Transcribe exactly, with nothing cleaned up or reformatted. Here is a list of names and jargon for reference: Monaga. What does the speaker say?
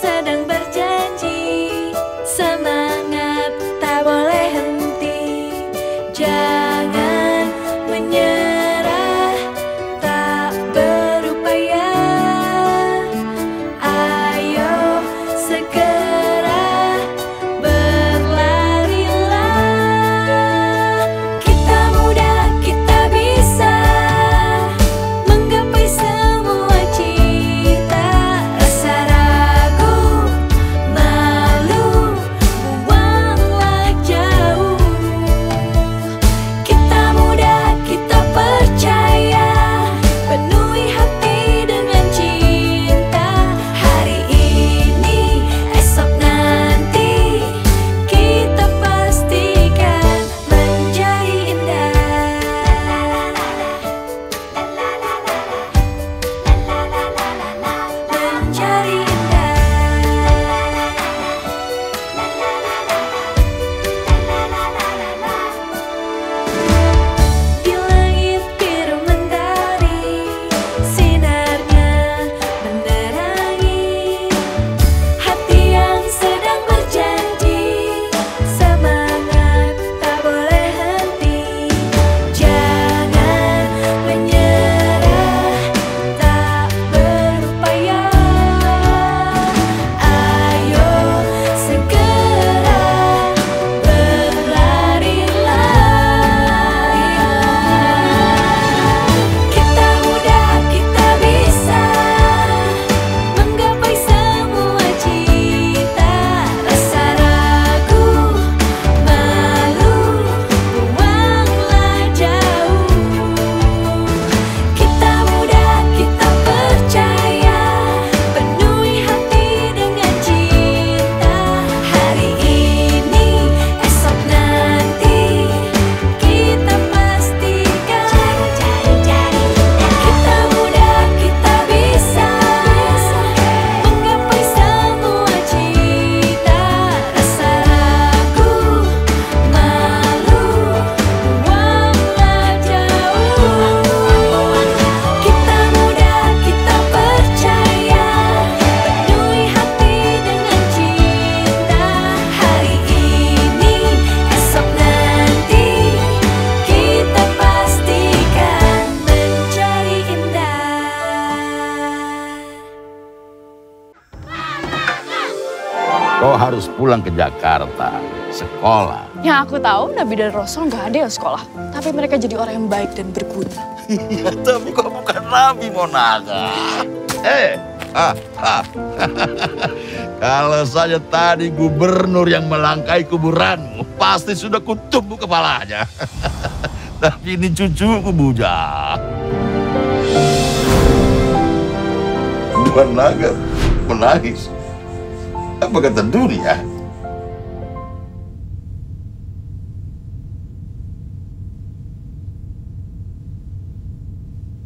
sedang berjanji, semangat tak boleh henti. Jangan menyerah, tak berupaya. Ayo segera berlarilah. Kita muda, kita bisa menggapai semua cita. Rasa ragu, malu, buanglah jauh. Kita muda, kita percaya, penuhi hati dengan cinta. Hari ini, esok nanti, kita pastikan menjadi indah. Menjadi indah. Di langit biru mentari, sinarnya menerangi hati yang sedang berjanji. Semangat tak boleh henti. Jangan menyerah, tak berupaya. Ayo segera berlarilah. Kita muda, kita bisa menggapai semua cita. Rasa ragu, malu, buanglah jauh. Kita muda, kita percaya, penuhi hati dengan cinta. Hari ini, esok nanti, kita pastikan jadi. Kita muda, kita bisa menggapai semua cita. Rasa ragu, malu, buanglah jauh. Kita muda, kita percaya, penuhi hati dengan cinta. Hari ini, esok nanti, kita pastikan menjadi indah. Kau harus pulang ke Jakarta, sekolah. Yang aku tahu Nabi dan Rasul nggak ada yang sekolah, tapi mereka jadi orang yang baik dan berguna. Iya, tapi kau bukan Nabi Monaga. Eh, ah, ah. Kalau saja tadi gubernur yang melangkai kuburanmu, pasti sudah kutumbuk kepalanya. Tapi ini cucuku bujang. Monaga menangis. Apa kata dunia?